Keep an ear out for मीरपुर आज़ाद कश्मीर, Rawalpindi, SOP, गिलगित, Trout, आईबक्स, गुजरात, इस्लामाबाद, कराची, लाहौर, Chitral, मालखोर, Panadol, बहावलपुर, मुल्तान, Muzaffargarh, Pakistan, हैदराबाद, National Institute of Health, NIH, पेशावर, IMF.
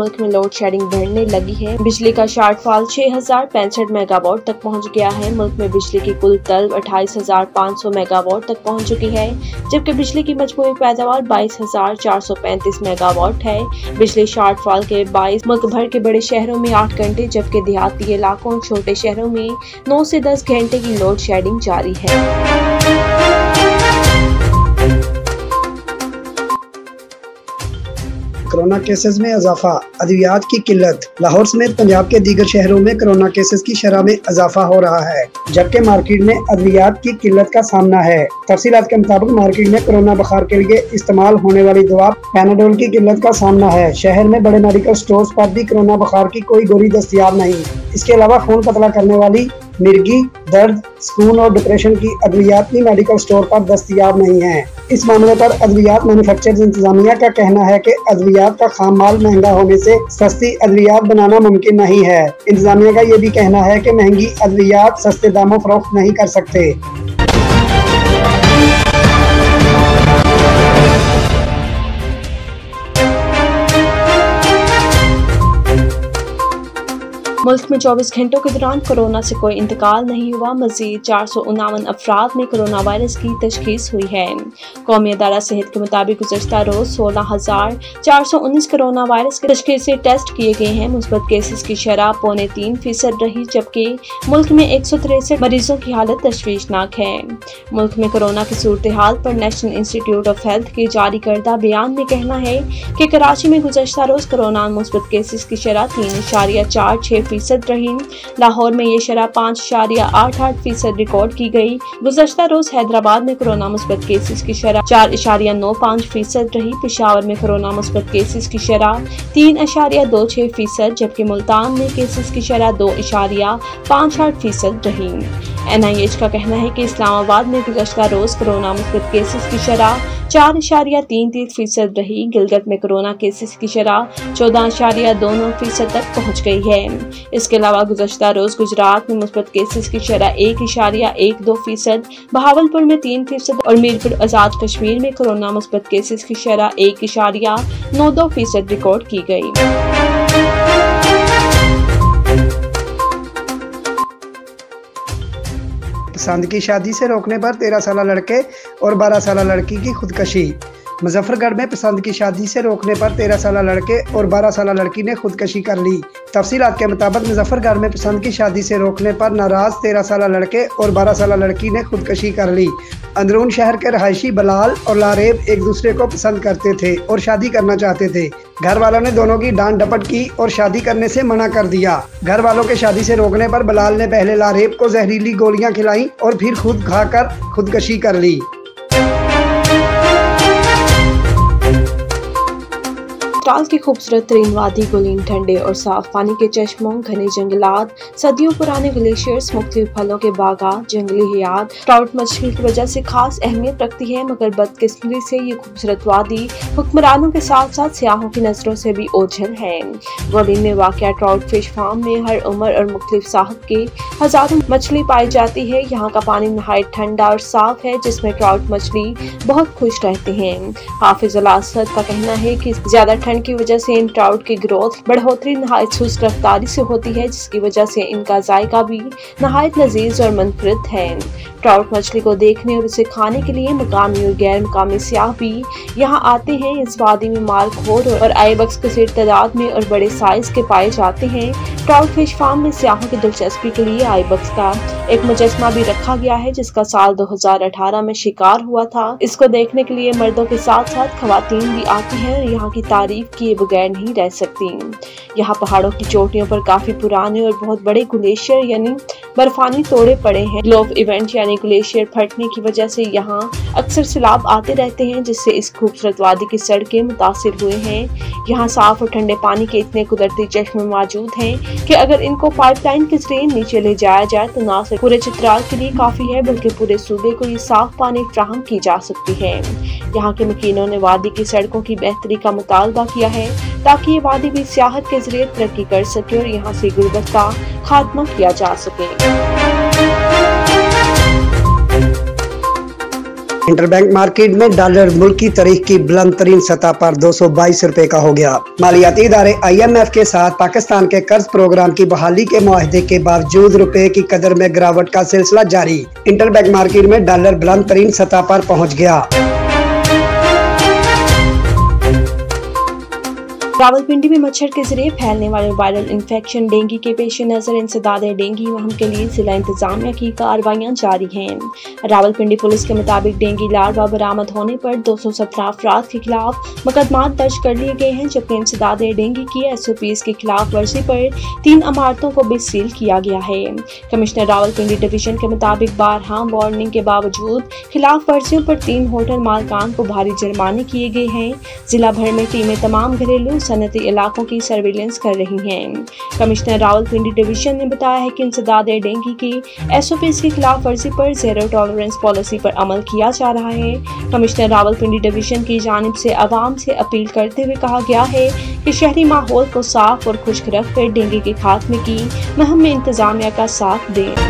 मुल्क में load shedding बढ़ने लगी है। बिजली का शार्टफॉल 6065 मेगावाट तक पहुंच गया है। मुल्क में बिजली की कुल तलब 28,500 मेगावाट तक पहुंच चुकी है, जबकि बिजली की मजबूरी पैदावार 22,435 मेगावाट है। बिजली शार्टफॉल के 22 मुल्क भर के बड़े शहरों में 8 घंटे जबकि देहाती इलाकों और छोटे शहरों में 9 से 10 घंटे की लोड शेडिंग जारी है। कोरोना केसेस में इजाफा, अद्वियात की किल्लत। लाहौर समेत पंजाब के दीगर शहरों में कोरोना केसेस की शरह में इजाफा हो रहा है, जबकि मार्केट में अद्वियात की किल्लत का सामना है। तफसीलात के मुताबिक मार्केट में कोरोना बुखार के लिए इस्तेमाल होने वाली दवा पैनाडोल की किल्लत का सामना है। शहर में बड़े मेडिकल स्टोर्स पर भी कोरोना बुखार की कोई गोली दस्तियाब नहीं। इसके अलावा खून पतला करने वाली मिर्गी, दर्द, सुकून और डिप्रेशन की अद्वियात भी मेडिकल स्टोर पर दस्तियाब नहीं है। इस मामले पर अद्वियात मैन्युफैक्चरर्स इंतजामिया का कहना है कि अद्वियात का खाम माल महंगा होने से सस्ती अद्वियात बनाना मुमकिन नहीं है। इंतजामिया का ये भी कहना है कि महंगी अद्वियात सस्ते दामों फरोख्त नहीं कर सकते। मुल्क में 24 घंटों के दौरान कोरोना से कोई इंतकाल नहीं हुआ। मजीद 459 अफराद में कोरोना वायरस की तशखीस हुई है। कौमी अदारा सेहत के मुताबिक गुज़श्ता रोज 16,419 कोरोना वायरस के तशखीस से टेस्ट किए गए हैं। मुस्बत केसेस की शरह 0.3% रही, जबकि मुल्क में 163 मरीजों की हालत तशवीशनाक है। मुल्क में कोरोना की सूरत हाल पर नेशनल इंस्टीट्यूट ऑफ हेल्थ के जारी करदा बयान में कहना है कि कराची में गुज़श्ता रोज कोरोना मुस्बत केसेस की शरह 3.46% रही। लाहौर में ये शरह 5.88% रिकॉर्ड की गई। गुज़श्ता रोज हैदराबाद में कोरोना मुस्बत केसेस की शरह 4.95% रही। पेशावर में कोरोना मुस्बत केसेस की शरह 3.26%, जबकि मुल्तान में केसेस की शरह 2.58% रही। NIH का कहना है कि इस्लामाबाद में गुज़श्ता रोज कोरोना मुस्बत केसेस की शरह 4.33% रही। गिलगित में कोरोना केसेस की शरह 14.29% तक पहुँच गई है। इसके अलावा गुज़श्ता रोज गुजरात में मुस्बत केसेस की शरह 1.12%, बहावलपुर में 3% और मीरपुर आज़ाद कश्मीर में कोरोना मुस्बत केसेस की शरह 1.92% रिकॉर्ड की गई। पसंद की शादी से रोकने पर 13 साल लड़के और 12 साल लड़की की खुदकशी। मुजफ्फरगढ़ में पसंद की शादी से रोकने पर 13 साल लड़के और 12 साल लड़की ने खुदकशी कर ली। तफसीलात के मुताबिक मुजफ्फरगढ़ में पसंद की शादी से रोकने पर नाराज 13 साल लड़के और 12 साल लड़की ने खुदकशी कर ली। अंदरून शहर के रहायशी बलाल और लारेब एक दूसरे को पसंद करते थे और शादी करना चाहते थे। घर वालों ने दोनों की डांट डपट की और शादी करने से मना कर दिया। घर वालों के शादी से रोकने पर बलाल ने पहले लारेब को जहरीली गोलियां खिलाई और फिर खुद खाकर खुदकशी कर ली। चित्राल की खूबसूरत तरीन वादी, गुलीन ठंडे और साफ पानी के चश्मों, घने जंगलात, सदियों पुराने ग्लेशियर्स, मुख्तलिफ फलों के बागात, जंगली हयात ट्राउट मछली की वजह से खास अहमियत रखती है। मगर बदकिस्मती से ये खूबसूरत वादी हुक्मरानों के साथ साथ सियाहों की नजरों से भी ओझल है। गुलीन में वाक़िया ट्राउट फिश फार्म में हर उम्र और मुख्तलिफ साहब के हजारों मछली पाई जाती है। यहाँ का पानी नहायत ठंडा और साफ है, जिसमें ट्राउट मछली बहुत खुश रहते हैं। हाफिज अलासद का कहना है कि ज्यादा की वजह से इन ट्राउट की ग्रोथ बढ़ोतरी नहायत सुस्त रफ्तारी से होती है, जिसकी वजह से इनका जायका भी नहायत लजीज और मनफरद है। ट्राउट मछली को देखने और उसे खाने के लिए मकामी और गैर मकामी सियाह भी यहाँ आते हैं। इस वादी में मालखोर और आईबक्स कसीर तादाद में और बड़े साइज के पाए जाते हैं। ट्राउट फिश फार्म में सियाहों की दिलचस्पी के लिए आईबक्स का एक मुजस्मा भी रखा गया है, जिसका साल 2018 में शिकार हुआ था। इसको देखने के लिए मर्दों के साथ साथ खवातीन भी आती हैं और यहाँ की तारीफ किए बगैर नहीं रह सकती। यहाँ पहाड़ों की चोटियों पर काफी पुराने और बहुत बड़े ग्लेशियर यानी बर्फानी तोड़े पड़े हैं। ग्लोब इवेंट यानी ग्लेशियर फटने की वजह से यहाँ अक्सर सैलाब आते रहते हैं, जिससे इस खूबसूरत वादी की सड़कें मुतासर हुए हैं। यहाँ साफ और ठंडे पानी के इतने कुदरती चश्मे मौजूद हैं कि अगर इनको पाइपलाइन के जरिए नीचे ले जाया जाए तो ना सिर्फ पूरे चित्राल के लिए काफ़ी है, बल्कि पूरे सूबे को ये साफ पानी फ्राहम की जा सकती है। यहाँ के मकीनों ने वादी की सड़कों की बेहतरी का मुतालबा किया है ताकि ये वादी भी सियाहत के जरिए तरक्की कर सके और यहाँ से गुर्बत का खात्मा किया जा सके। इंटरबैंक मार्केट में डॉलर मुल्क की तारीख की बुलंद तरीन सतह पर 222 रुपए का हो गया। मालियाती इदारे IMF के साथ पाकिस्तान के कर्ज प्रोग्राम की बहाली के मुआहदे के बावजूद रुपए की कदर में गिरावट का सिलसिला जारी। इंटरबैंक मार्केट में डॉलर बुलंद तरीन सतह पर पहुँच गया। रावलपिंडी में मच्छर के जरिए फैलने वाले वायरल इन्फेक्शन डेंगू के पेश नजर इंसदाद डेंगू मुहिम के लिए जिला इंतजामिया की कार्रवाइयां जारी हैं। रावलपिंडी पुलिस के मुताबिक डेंगू लार्वा बरामद होने पर 217 अफराद के खिलाफ मुकदमा दर्ज कर लिए गए हैं, जबकि इंसदाद डेंगू की SOPs के खिलाफ वर्जी पर 3 इमारतों को भी सील किया गया है। कमिश्नर रावलपिंडी डिवीजन के मुताबिक बारहा वार्निंग के बावजूद खिलाफ वर्जियों पर 3 होटल मालकान को भारी जुर्माने किए गए हैं। जिला भर में टीमें तमाम घरेलू सनती इलाकों की सर्विलेंस कर रही हैं। कमिश्नर रावलपिंडी डिवीजन ने बताया है कि इंसदादे डेंगू की SOPs के खिलाफ वर्जी पर जीरो टॉलरेंस पॉलिसी पर अमल किया जा रहा है। कमिश्नर रावलपिंडी डिवीजन की जानिब से आवाम से अपील करते हुए कहा गया है कि शहरी माहौल को साफ और खुश्क रखकर डेंगू के खात्मे की मुहिम में इंतजामिया का साथ दें।